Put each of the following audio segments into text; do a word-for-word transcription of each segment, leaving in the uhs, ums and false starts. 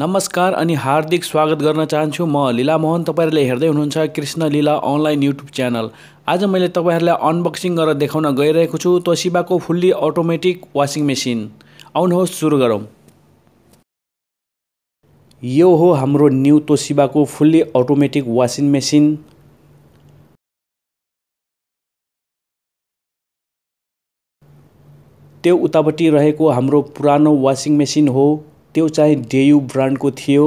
नमस्कार अनि हार्दिक स्वागत गर्न चाहन्छु। म लीला मोहन, तपाईहरुले हेर्दै हुनुहुन्छ Krishna Leela online YouTube channel. आज मैले तपाईहरुलाई अनबक्सिङ गरेर देखाउन गइरहेको छु तोशिबा को फुल्ली अटोमेटिक वाशिङ मेसिन। आउनुहोस् सुरु गरौँ। यो हो हाम्रो न्यू तोशिबा को फुल्ली अटोमेटिक वाशिङ मेसिन। त्यो उतापटी रहेको हाम्रो पुरानो वाशिङ मेसिन हो, त्यो चाहिँ डेयु ब्रान्ड को थियो।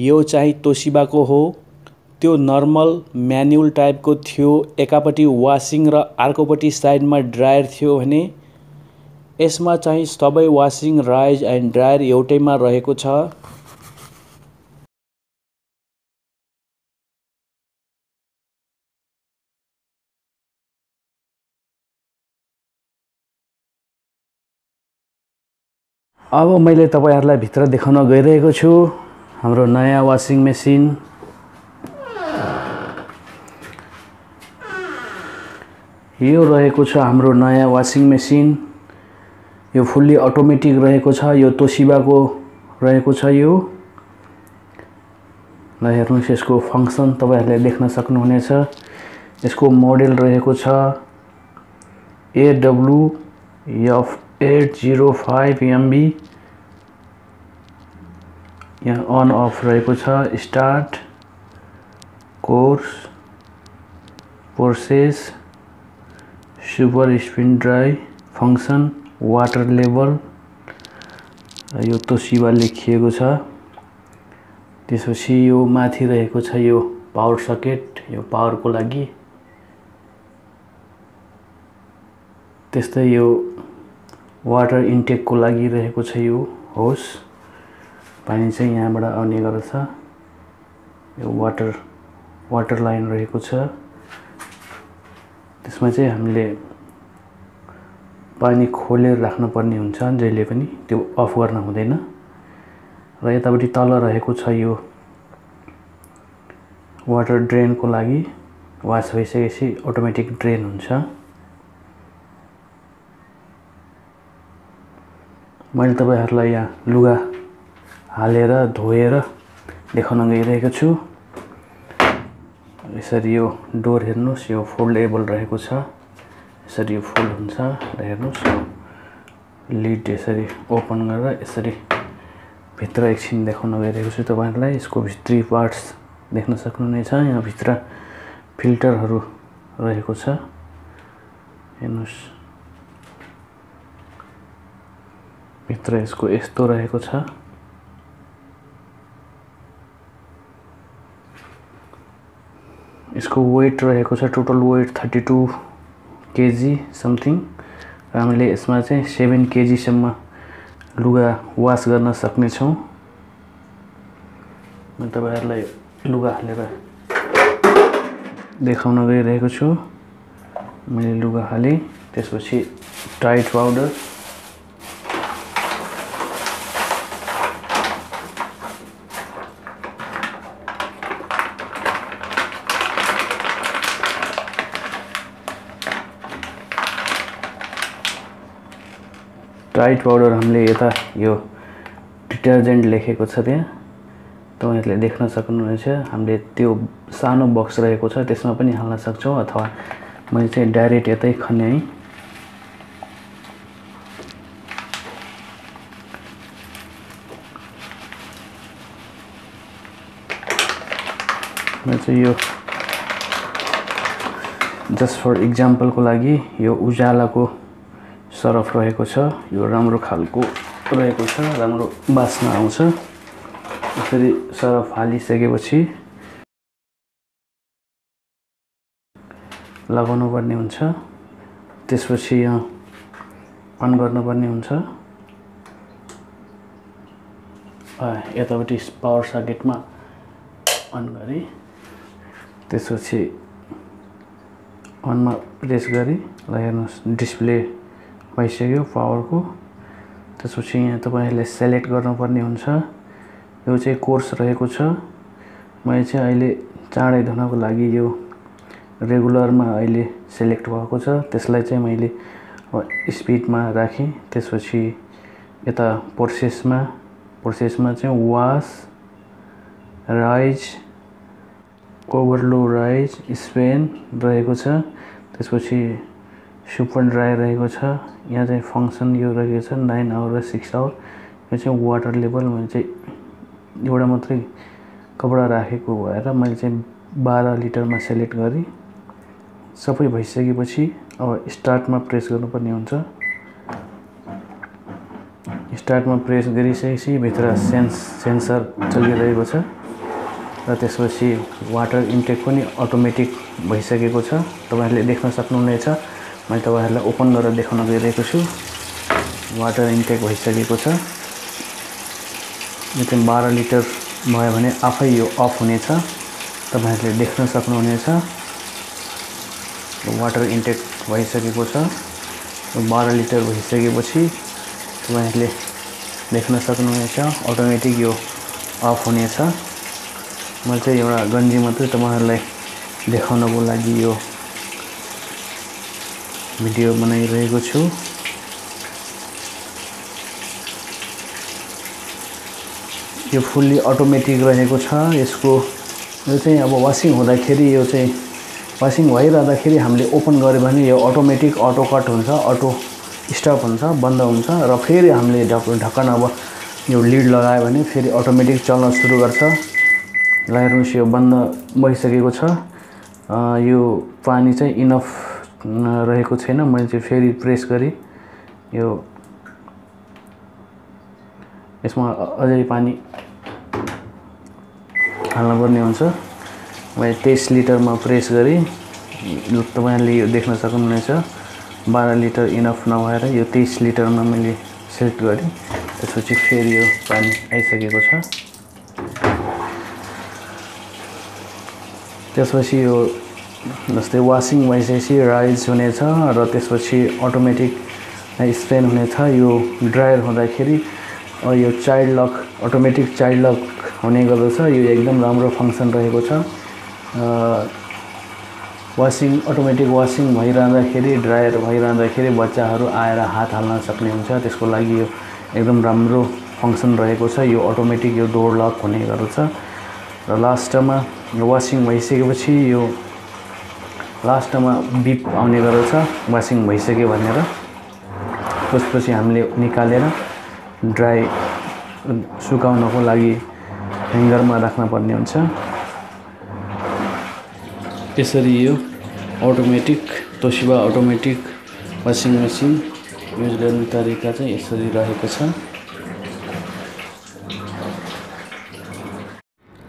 यो चाहिँ तोशिबा को हो, त्यो नर्मल म्यानुअल टाइप को थियो। एकापटी वाशिङ र अर्कोपटी साइडमा ड्रायर थियो भने यसमा चाहिँ सबै वाशिङ राइज एन्ड ड्रायर एउटैमा रहेको छ। अब मैले तपाईहरुलाई भित्र देखाउन गइरहेको छु हाम्रो नयाँ वाशिङ मेसिन। यो रहेको छ हाम्रो नयाँ वाशिङ मेसिन। यो फुल्ली अटोमेटिक रहेको छ, यो तोशिबा को रहेको छ। यो ल हेर्नुहोस्, यसको फंक्शन तपाईहरुले देख्न सक्नुहुनेछ। यसको मोडेल रहेको छ AW F eight zero five M B. यहाँ अन अफ रहेको छ। Start, course, process, super spin dry, function, water level, यो तोशिबा लेखिएको छ। त्यसपछि यो माथि रहेको छ यो पावर सकेट, यो पावर को लागि। त्यस्तै यो वाटर इन्टेक को लागि रहेको छ यो होस, पानी चाहिँ यहाँबाट आउने गर्छ। यो वाटर वाटर लाइन रहेको छ, त्यसमा चाहिँ हामीले पानी खोलेर राख्नुपर्ने हुन्छ, जहिले पनि त्यो अफ गर्न हुँदैन। र यतापट्टि तल रहेको छ यो वाटर ड्रेन को लागि, वास भइसकेपछि अटोमेटिक ड्रेन हुन्छ। मैले तपाईहरुलाई यहाँ लुगा हालेर धोएर देखाउन गइरहेको छु। यसरी यो डोर हेर्नुहोस्, यो फोल्डेबल रहेको छ, यसरी यो फोल्ड हुन्छ र हेर्नुहोस् लिड यसरी ओपन गरेर यसरी भित्र एकछिन देखाउन गइरहेको छु तपाईहरुलाई। यसको भित्री पार्ट्स देख्न सक्नुहुनेछ। यहाँ भित्र फिल्टरहरु रहेको छ, हेर्नुहोस् भित्र यसको यस्तो रहेको छ। यसको वेट रहेको छ total weight thirty two KG something. हामीले यसमा चाहिँ सेभेन केजीसम्म लुगा वास गर्न सक्नेछौँ। म तपाईहरुलाई लुगा हालेर देखाउन गइरहेको छु। मैले लुगा हालेँ, त्यसपछि टाइड पाउडर, टाइड पाउडर हामीले यता यो डिटर्जेन्ट लेखेको छ त्यहाँ, तपाईँहरूले देख्न सक्नुहुनेछ। हामीले त्यो सानो बक्स रहेको छ त्यसमा पनि हाल्न सक्छौँ, अथवा मैले चाहिँ डाइरेक्ट यतै खन्याएँ। म चाहिँ यो जस्ट फर इक्जाम्पलको लागि यो उजालाको सर्फ रहेको छ, यो राम्रो खालको रहेको छ, राम्रो बास्ना आउँछ। यसरी सर्फ हालिसकेपछि लगाउनु पर्ने हुन्छ, त्यसपछि यहाँ अन गर्नुपर्ने हुन्छ। यतापट्टि पावर सकेटमा अन गरे, त्यसपछि अनमा प्रेस गरे र हेर्नुहोस् डिस्प्ले भइसक्यो पावर को। त्यसपछि यहाँ तपाईहरुले सेलेक्ट गर्नुपर्ने हुन्छ। यो चाहिँ कोर्स रहेको छ। मैले चाहिँ अहिले चाँडै धुनको लागि यो रेगुलरमा अहिले सेलेक्ट भएको छ, त्यसलाई चाहिँ मैले स्पिडमा राखेँ। त्यसपछि यता प्रोसेसमा प्रोसेसमा चाहिँ वास, राइज, ओभरलो राइज, स्पेन रहेको छ, त्यसपछि सुपन ड्राई रहेको छ। यहाँ चाहिँ फंक्शन यो रहेको छ नाइन आवर र सिक्स आवर। यो चाहिँ वाटर लेभल मैले चाहिँ एउटा मात्रै कपडा राखेको भएर मैले चाहिँ बाह्र लिटरमा सेलेक्ट गरेँ। सबै भइसकेपछि अब स्टार्टमा प्रेस गर्नुपर्ने हुन्छ। स्टार्टमा प्रेस गरिसकेपछि भित्र सेन्स सेन्सर चलिरहेको छ र त्यसपछि वाटर इन्टेक पनि अटोमेटिक भइसकेको छ। तपाईहरुले देख्न सक्नुहुनेछ, मैले तपाईहरुलाई ओपन गरेर देखाउन गइरहेको छु। वाटर इन्टेक भइसकेको छ। यो चाहिँ बाह्र लिटर भयो भने आफै यो अफ हुनेछ, तपाईहरुले देख्न सक्नुहुनेछ। वाटर इन्टेक भइसकेको छ। बाह्र लिटर भइसकेपछि तपाईहरुले देख्न सक्नुहुनेछ अटोमेटिक यो अफ हुनेछ। मैले चाहिँ एउटा गन्जी मात्रै तपाईहरुलाई देखाउनको लागि यो भिडियो बनाइरहेको छु। यो फुल्ली अटोमेटिक रहेको छ। यसको यो चाहिँ अब वासिङ हुँदाखेरि, यो चाहिँ वासिङ भइरहँदाखेरि हामीले ओपन गर्यो भने यो अटोमेटिक अटो कट हुन्छ, अटो स्टप हुन्छ, बन्द हुन्छ। र फेरि हामीले ढक ढक्कन अब यो लिड लगायो भने फेरि अटोमेटिक चल्न सुरु गर्छ। लाइरोस यो बन्द भइसकेको छ। यो पानी चाहिँ इनफ रहेको छैन, मैले चाहिँ फेरि प्रेस गरेँ। यो यसमा अझै पानी हाल्नुपर्ने हुन्छ। मैले तेइस लिटरमा प्रेस गरेँ। तपाईँहरूले यो देख्न सक्नुहुनेछ, बाह्र लिटर इनफ नभएर यो तेइस लिटरमा मैले सेट गरेँ। त्यसपछि फेरि यो पानी आइसकेको छ। त्यसपछि यो जस्तै वासिङ भइसकेपछि राइज हुनेछ र त्यसपछि अटोमेटिक स्पेन हुनेछ। यो ड्रायर हुँदाखेरि यो child lock, automatic child lock हुने गर्दछ। यो एकदम राम्रो फङ्सन रहेको छ। वासिङ अटोमेटिक वासिङ भइरहँदाखेरि, ड्रायर भइरहँदाखेरि बच्चाहरू आएर हात हाल्न सक्ने हुन्छ। त्यसको लागि यो एकदम राम्रो फङ्सन रहेको छ। यो अटोमेटिक यो डोर लक हुने गर्दछ। र लास्टमा वासिङ भइसकेपछि यो लास्टमा बिप आउने गर्दछ, वासिङ भइसक्यो भनेर। त्यसपछि हामीले निकालेर ड्राई सुकाउनको लागि ह्याङ्गरमा राख्नुपर्ने हुन्छ। त्यसरी यो automatic Toshiba automatic washing machine use गर्ने तरिका चाहिँ यसरी रहेको छ।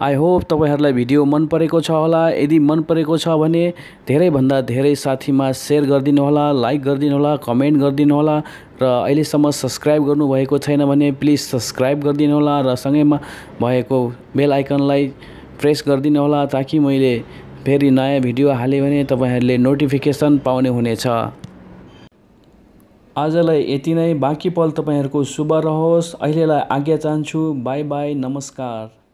आई होप तपाईहरुलाई भिडियो मन परेको छ होला। यदि मन परेको छ भने धेरैभन्दा धेरै साथीमा सेयर गरिदिनु होला, लाइक गरिदिनु होला, कमेन्ट गरिदिनु होला। र अहिलेसम्म सब्सक्राइब गर्नुभएको छैन भने प्लिज सब्सक्राइब गरिदिनु होला र सँगैमा भएको बेल आइकनलाई प्रेस गरिदिनु होला, ताकि मैले फेरि नयाँ भिडियो हालेँ भने तपाईहरुले नोटिफिकेसन पाउने हुनेछ। आजलाई यति नै। बाँकी पल तपाईहरुको शुभ रहोस्। अहिलेलाई आज्ञा चाहन्छु। बाई बाई, नमस्कार।